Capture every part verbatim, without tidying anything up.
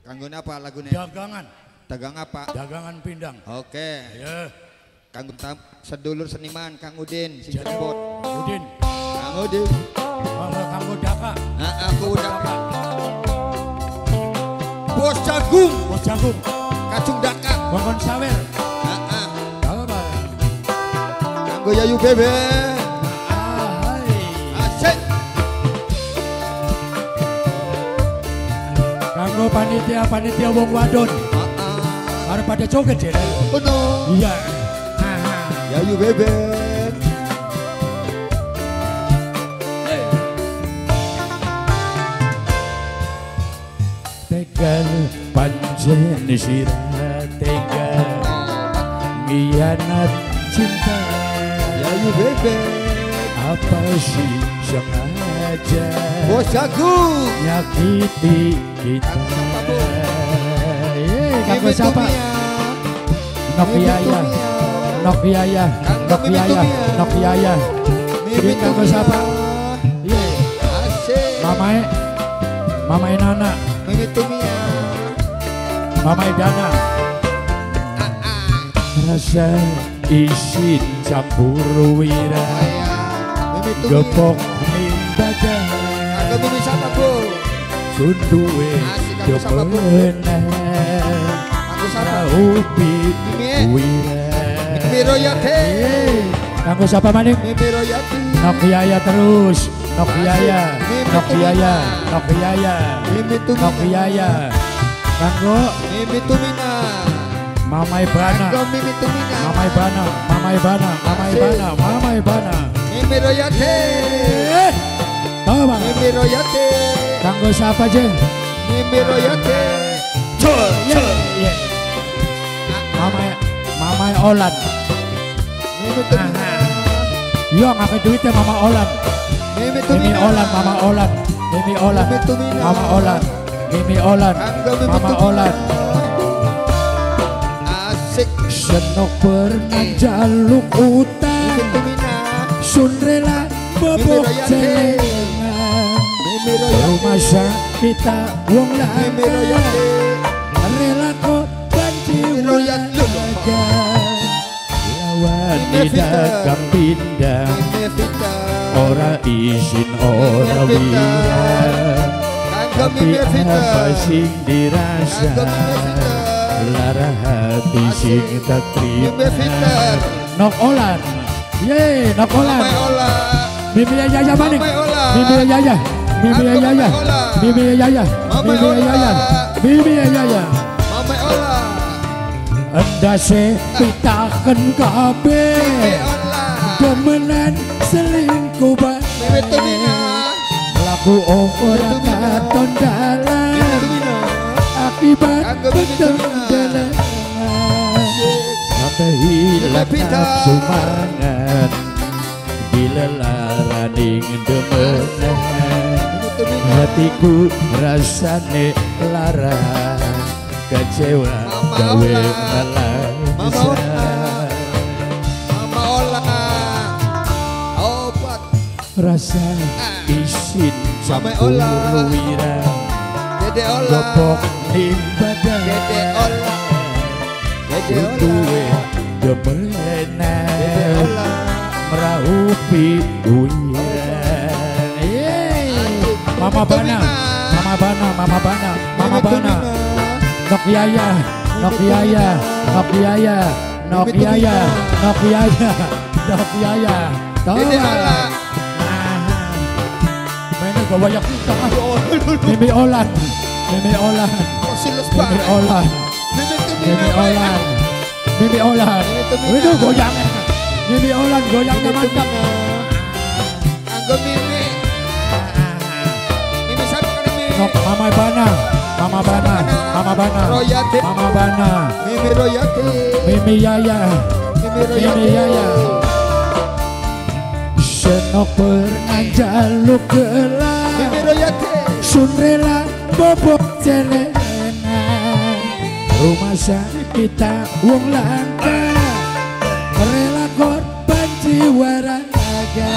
Kanggone apa lagunya? Dagangan. Dagang apa? Dagangan pindang. Oke. Yeah. Kang sedulur seniman Kang Udin si Jambot. Udin. Kang Udin. Mama Kang Udaka. Nah, aku Udaka. Bos Jagung, Bos Jagung. Kacung Daka. Bangun Sawer. Heeh. Kalau Pak. Kang Yayu Bebe. Kanggo panitia panitia wong wadon, harus pada joget ya. Betul. Iya. Yayu Bebek. Tegal pancen sirah tegal mianat cinta. Yayu Bebek. Apa sih sengaja Bos Jagung nyakiti kita? Kanggo siapa? Nokia ya, Nokia ya, Nokia ya, Nokia ya. Ini kanggo siapa? Mamae, Mamae Nana, Mamae Dana. Rasa isin campur wira. Gepok mintakan agak bumi sama bu sunduwe kepenan aku sama upi wira miroyati aku siapa maning miroyati Nokia terus Nokia Nokia Nokia Nokia kanggo mimitumina mama ibana mama ibana mama ibana mama ibana mama ibana Miroyate, tahu bang? Miroyate, kanggo siapa je? Miroyate, col, col, yeah. Mamai, mamai Olan. Yo ngapain duitnya mama Olan? Mimi Olan, mama Olan, Mimi Olan, mama Olan, Mimi Olan, mama Olan. Asik, senok pernah jaluk utang. Sun rela bobok celengan rumah kita wong laga rela korban jiwa laga lawan dagang pindang ora izin ora wira tapi apa sing dirasa lara hati sing tak terima Nok Olan. Ye, Nokolan. Bibi Yaya maning. Bibi Yaya. Bibi Yaya. Bibi Yaya. Bibi Yaya. Bibi Yaya. Mamai Ola. Endase pitaken kabeh. Demenan selingkuh bae. Laku ora katon dalan. Akibat ketemu dalan. Hilang nafsu mangan bila laraning demenan hatiku rasane lara kecewa gawe malang Mama Ola obat rasa isin campur wira gepok nimbadan Dede Ola Dede Ola Gemenang meraupi ujian. Mama Bana, Mama Bana, Mama Bana, Mama Bana. Nokia ya, Nokia ya, Nokia ya, Nokia ya, Nokia ya, Nokia ya. Tahu tak? Mana gua banyak utang. Mimi Olan, Mimi Olan, Mimi Olan, Mimi Olan. Mimi Olan, itu goyang. Mimi Olan goyang mantap. Anggo Mimi, Mimi siapa kan Mimi? Mama Bana, Mama Bana, Mama Bana, Mama Bana. Mimi Royati, Mimi Yaya, Mimi Yaya. Senok pernah jaluk gelang. Mimi Royati, sunrela bobok celeng. Rumah kita wong langka rela korban jiwa raga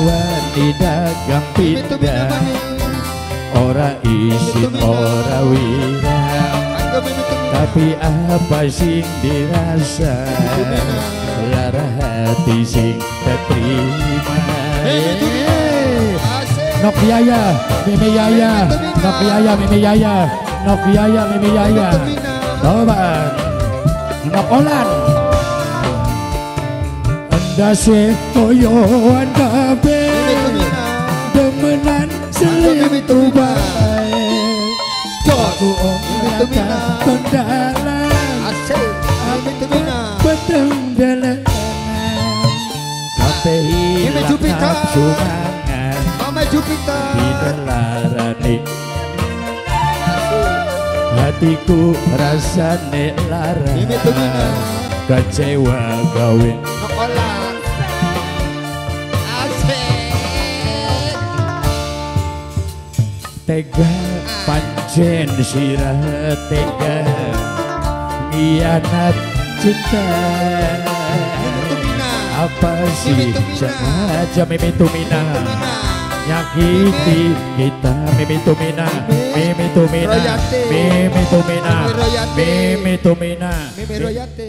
lawan di dagang pindang ora isin ora wira, tapi apa sing dirasa lara hati sing terima. Nok Yaya, Mimi Yaya, Nok Yaya, Mimi Yaya, Nok Yaya, Mimi Yaya, coba Nok Olan. Dase koyoan kabe demenan selip tubai jodoh orang kata pendalam peteng dalam sampai hilang nafsu mangan didelarani hatiku rasane lara kecewa gawe tega pancen sirah tega hianat cinta apa sih sengaja Mimi Tumina nyakiti kita Mimi Tumina Mimi Tumina Mimi Tumina Mimi Tumina Mimi Royati